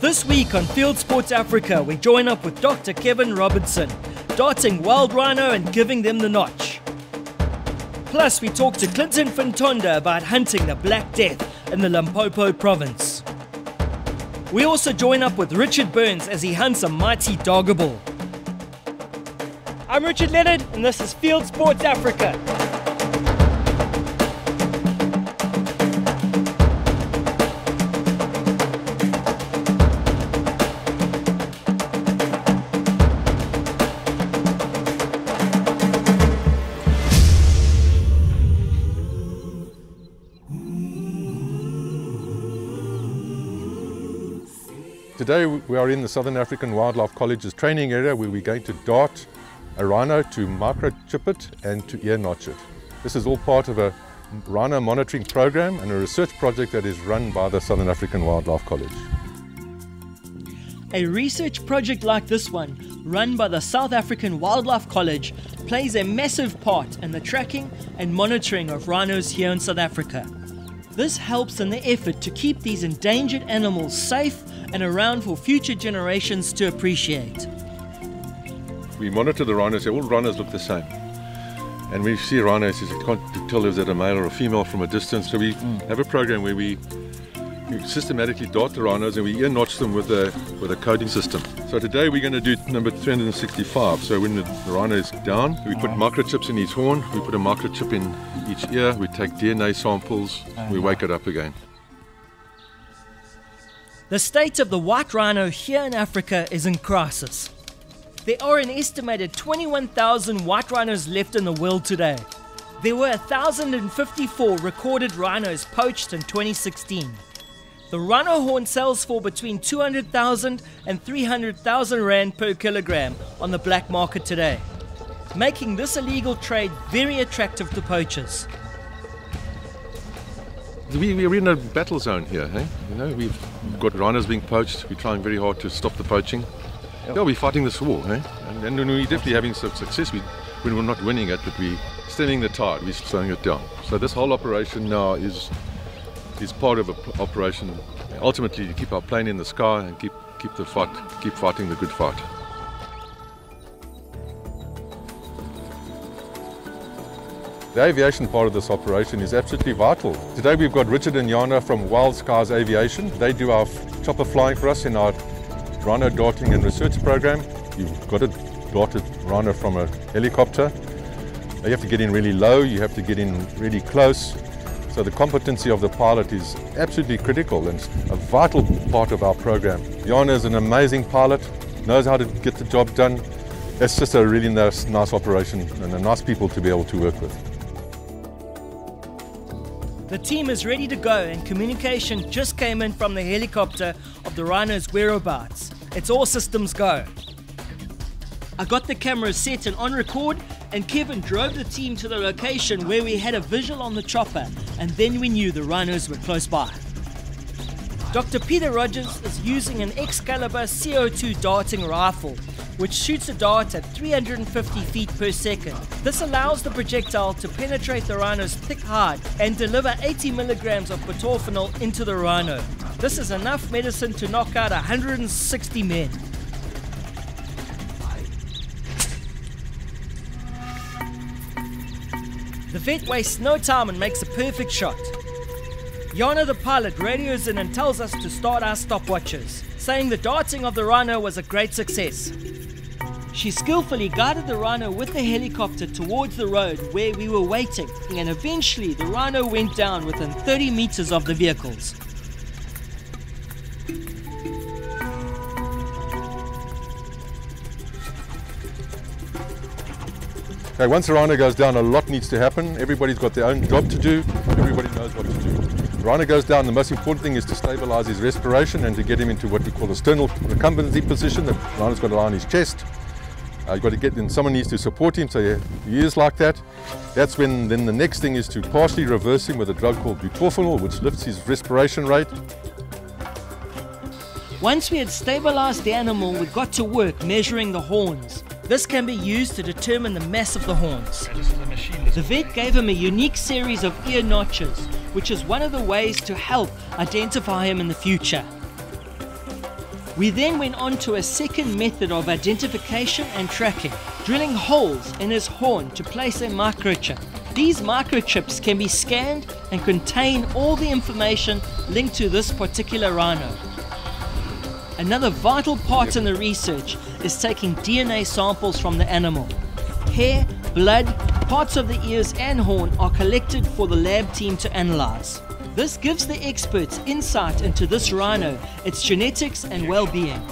This week on Fieldsports Africa, we join up with Dr. Kevin Robertson, darting wild rhino and giving them the notch. Plus, we talk to Clinton van Tonder about hunting the Black Death in the Limpopo Province. We also join up with Richard Burns as he hunts a mighty doggerel. I'm Richard Leonard, and this is Fieldsports Africa. Today we are in the Southern African Wildlife College's training area where we're going to dart a rhino, to microchip it and to ear notch it. This is all part of a rhino monitoring program and a research project that is run by the Southern African Wildlife College. A research project like this one, run by the South African Wildlife College, plays a massive part in the tracking and monitoring of rhinos here in South Africa. This helps in the effort to keep these endangered animals safe and around for future generations to appreciate. We monitor the rhinos, all rhinos look the same. And we see rhinos, you can't tell if they're a male or a female from a distance. So we have a program where we systematically dart the rhinos and we ear notch them with a coding system. So today we're going to do number 365. So when the rhino is down, we put microchips in each horn, we put a microchip in each ear, we take DNA samples, we wake it up again. The state of the white rhino here in Africa is in crisis. There are an estimated 21,000 white rhinos left in the world today. There were 1,054 recorded rhinos poached in 2016. The rhino horn sells for between 200,000 and 300,000 rand per kilogram on the black market today, making this illegal trade very attractive to poachers. We're in a battle zone here, hey? You know, we've got rhinos being poached. We're trying very hard to stop the poaching. Yeah, we're fighting this war, eh? And we're definitely having some success. We're not winning it, but we're stemming the tide, we're slowing it down. So this whole operation now is part of an operation, ultimately, to keep our plane in the sky and keep the fight, keep fighting the good fight. The aviation part of this operation is absolutely vital. Today we've got Richard and Yana from Wild Skies Aviation. They do our chopper flying for us in our rhino darting and research program. You've got to dart a rhino from a helicopter. You have to get in really low, you have to get in really close. So the competency of the pilot is absolutely critical and a vital part of our program. Yana is an amazing pilot, knows how to get the job done. It's just a really nice operation and a nice people to be able to work with. The team is ready to go and communication just came in from the helicopter of the rhino's whereabouts. It's all systems go. I got the camera set and on record, and Kevin drove the team to the location where we had a visual on the chopper, and then we knew the rhinos were close by. Dr. Peter Rogers is using an Excalibur CO2 darting rifle, which shoots a dart at 350 feet per second. This allows the projectile to penetrate the rhino's thick hide and deliver 80 milligrams of butorphanol into the rhino. This is enough medicine to knock out 160 men. The vet wastes no time and makes a perfect shot. Yana the pilot radios in and tells us to start our stopwatches, saying the darting of the rhino was a great success. She skillfully guided the rhino with the helicopter towards the road where we were waiting, and eventually the rhino went down within 30 meters of the vehicles. Okay, once the rhino goes down, a lot needs to happen. Everybody's got their own job to do. Everybody knows what to do. The rhino goes down, the most important thing is to stabilize his respiration and to get him into what we call a sternal recumbency position. The rhino's got to lie on his chest. You've got to get in, someone needs to support him, so he is like that. That's when then the next thing is to partially reverse him with a drug called butorphanol, which lifts his respiration rate. Once we had stabilized the animal, we got to work measuring the horns. This can be used to determine the mass of the horns. The vet gave him a unique series of ear notches, which is one of the ways to help identify him in the future. We then went on to a second method of identification and tracking, drilling holes in his horn to place a microchip. These microchips can be scanned and contain all the information linked to this particular rhino. Another vital part in the research is taking DNA samples from the animal. Hair, blood, parts of the ears and horn are collected for the lab team to analyze. This gives the experts insight into this rhino, its genetics and well-being.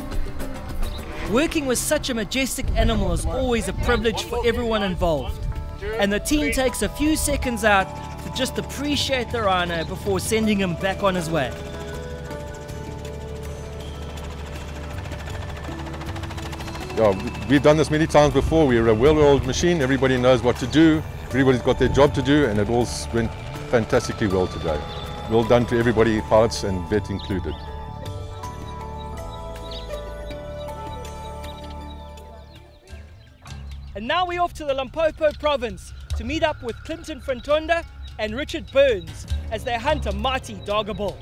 Working with such a majestic animal is always a privilege for everyone involved. And the team takes a few seconds out to just appreciate the rhino before sending him back on his way. Yeah, we've done this many times before. We're a well-oiled machine. Everybody knows what to do. Everybody's got their job to do, and it all went fantastically well today. Well done to everybody, pilots and vet included. And now we're off to the Limpopo Province to meet up with Clinton van Tonder and Richard Burns as they hunt a mighty doggerel.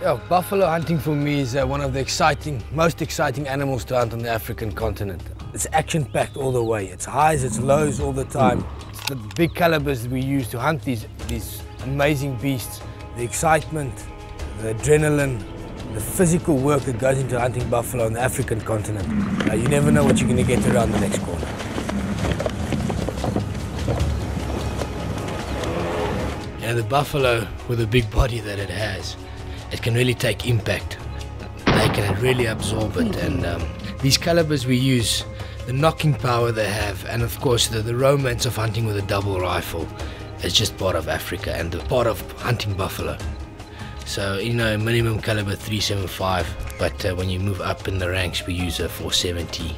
Yeah, buffalo hunting for me is one of the most exciting animals to hunt on the African continent. It's action-packed all the way. It's highs, it's lows all the time. It's the big calibers we use to hunt these amazing beasts. The excitement, the adrenaline, the physical work that goes into hunting buffalo on the African continent. You never know what you're going to get around the next corner. Yeah, the buffalo, with the big body that it has, it can really take impact. They can really absorb it. And these calibers we use, the knocking power they have, and of course the romance of hunting with a double rifle is just part of Africa and the part of hunting buffalo. So, you know, minimum caliber 375, but when you move up in the ranks, we use a 470,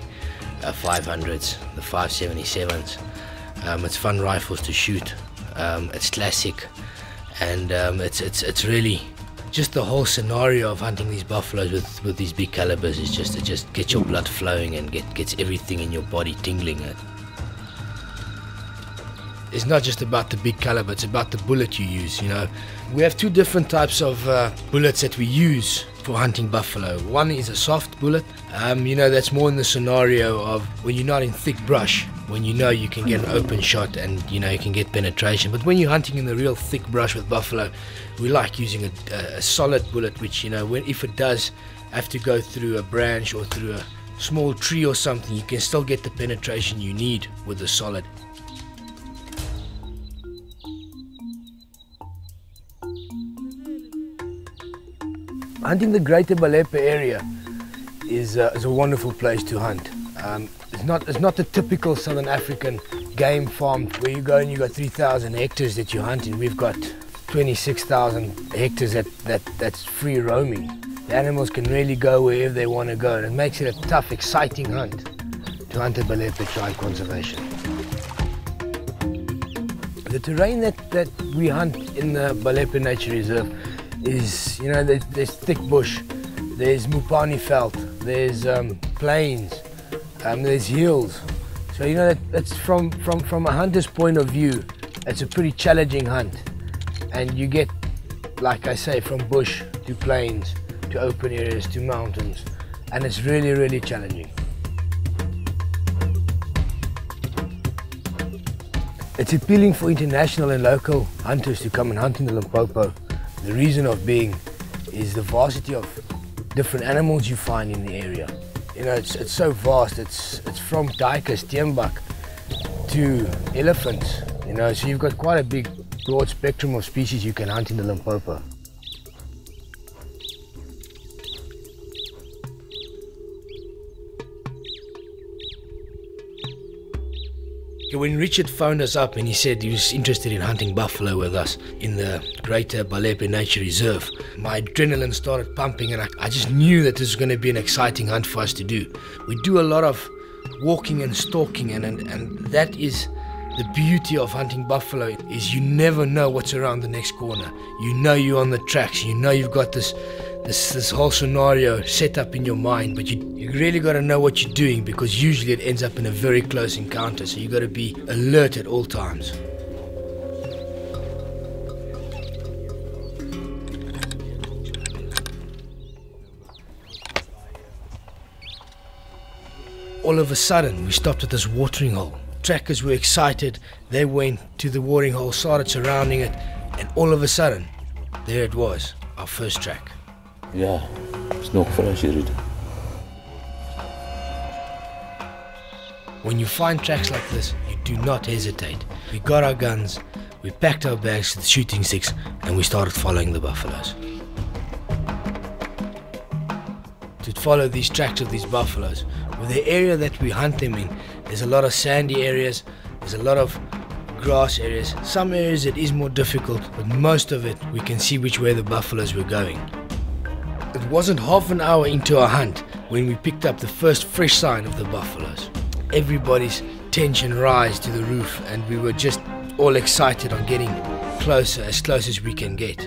500s, the 577s. It's fun rifles to shoot. It's classic, and it's really just the whole scenario of hunting these buffaloes with these big calibers is just it just gets your blood flowing and gets everything in your body tingling. It's not just about the big caliber, it's about the bullet you use, you know. We have two different types of bullets that we use for hunting buffalo. One is a soft bullet, you know, that's more in the scenario of when you're not in thick brush, when you know you can get an open shot and, you know, you can get penetration. But when you're hunting in the real thick brush with buffalo, we like using a solid bullet, which, you know, if it does have to go through a branch or through a small tree or something, you can still get the penetration you need with the solid. Hunting the Greater Balepe area is a wonderful place to hunt. It's not the typical Southern African game farm where you go and you got 3,000 hectares that you hunt in. We've got 26,000 hectares that's free roaming. The animals can really go wherever they want to go, and it makes it a tough, exciting hunt to hunt the Balepe Tribe Conservation. The terrain that we hunt in the Balepe Nature Reserve is, you know, there's thick bush, there's mupani felt, there's plains, there's hills. So, you know, that's from a hunter's point of view, it's a pretty challenging hunt. And you get, like I say, from bush to plains, to open areas, to mountains. And it's really, really challenging. It's appealing for international and local hunters to come and hunt in the Limpopo. The reason of being is the variety of different animals you find in the area. You know, it's so vast. It's from duikers, steenbok, to elephants. You know, so you've got quite a big, broad spectrum of species you can hunt in the Limpopo. When Richard phoned us up and he said he was interested in hunting buffalo with us in the Greater Balepe Nature Reserve, my adrenaline started pumping, and I just knew that this was going to be an exciting hunt for us to do. We do a lot of walking and stalking, and that is the beauty of hunting buffalo, is you never know what's around the next corner. You know you're on the tracks, you know you've got this whole scenario set up in your mind, but you really got to know what you're doing, because usually it ends up in a very close encounter, so you got to be alert at all times. all of a sudden, we stopped at this watering hole. Trackers were excited. They went to the watering hole, started surrounding it, and all of a sudden, there it was, our first track. Yeah, snoek fresh here. When you find tracks like this, you do not hesitate. We got our guns, we packed our bags with shooting sticks, and we started following the buffaloes. To follow these tracks of these buffaloes, with the area that we hunt them in, there's a lot of sandy areas, there's a lot of grass areas. Some areas it is more difficult, but most of it we can see which way the buffaloes were going. It wasn't half an hour into our hunt when we picked up the first fresh sign of the buffaloes. Everybody's tension rise to the roof, and we were just all excited on getting closer, as close as we can get.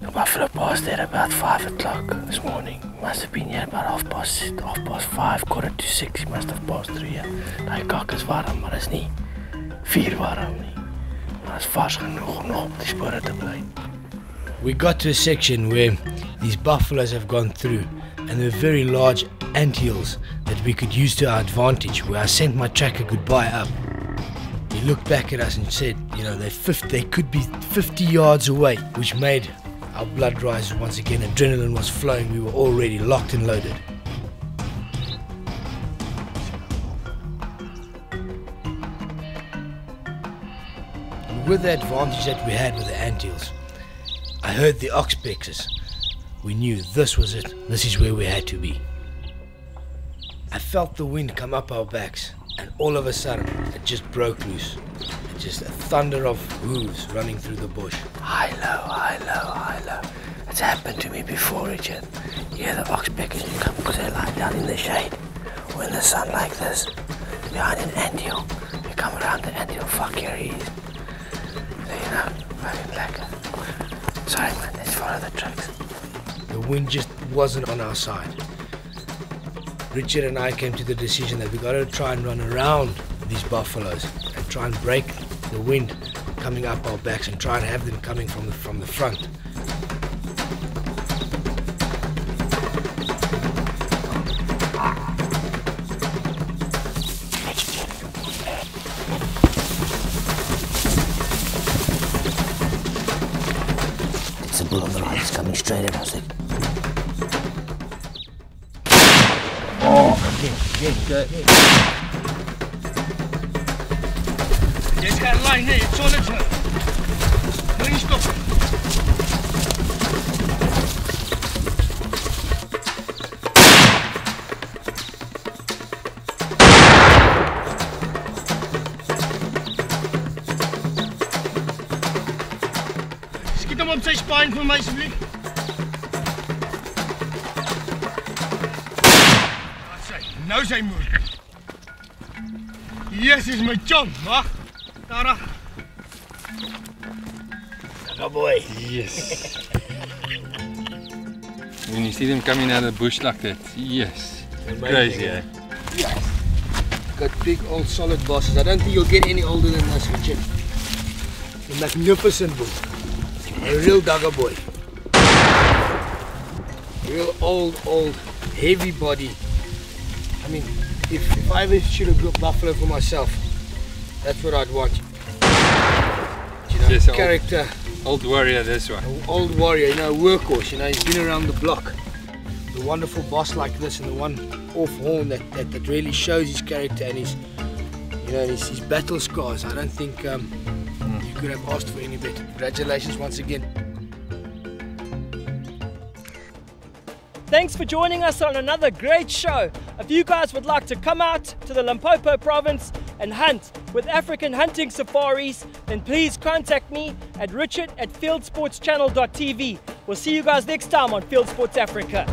The buffalo passed there about 5 o'clock this morning. Must have been here about half past 5, quarter to 6. He must have passed through here. Die kak is warm, maar is nie vier warm nie. Maar is vars genoeg om nog op die spore te bly. We got to a section where these buffaloes have gone through, and they're very large anthills that we could use to our advantage, where I sent my tracker goodbye up. He looked back at us and said, you know, they could be 50 yards away, which made our blood rise once again. Adrenaline was flowing, we were already locked and loaded. And with the advantage that we had with the anthills, I heard the oxpeckers. We knew this was it, this is where we had to be. I felt the wind come up our backs, and all of a sudden it just broke loose. Just a thunder of hooves running through the bush. High low, high low, high low. It's happened to me before, Richard. Yeah, the oxpeckers come because they lie down in the shade or in the sun like this. Behind an anthill, they come around the anthill. Fuck, here he is. So, you know, running black. Sorry, man, let's follow the tracks. The wind just wasn't on our side. Richard and I came to the decision that we got to try and run around these buffaloes and try and break the wind coming up our backs and try and have them coming from the front. It's a bull on the right, it's coming straight at us. Oh, get. There's that line there, it's all it's her. Where do you stop it? Skiet hom op sy spine vir my asseblief. Wat sê? Nou sy moer. Jesus my chum, wag. Tara. Good boy. Yes. When you see them coming out of the bush like that, yes. Amazing. Crazy, eh? Yes. Got big old solid bosses. I don't think you'll get any older than us, Richard. A magnificent bull. A real dugger boy. Real old, heavy body. I mean, if I ever shoot a buffalo for myself, that's what I'd want. You know, yes, character. Old warrior, this one. Old warrior, you know, workhorse, you know, he's been around the block. The wonderful boss like this, and the one off horn that really shows his character and his, you know, his battle scars. I don't think you could have asked for any better. Congratulations once again. Thanks for joining us on another great show. If you guys would like to come out to the Limpopo province and hunt with African hunting safaris, then please contact me at richard@fieldsportschannel.tv. We'll see you guys next time on Fieldsports Africa.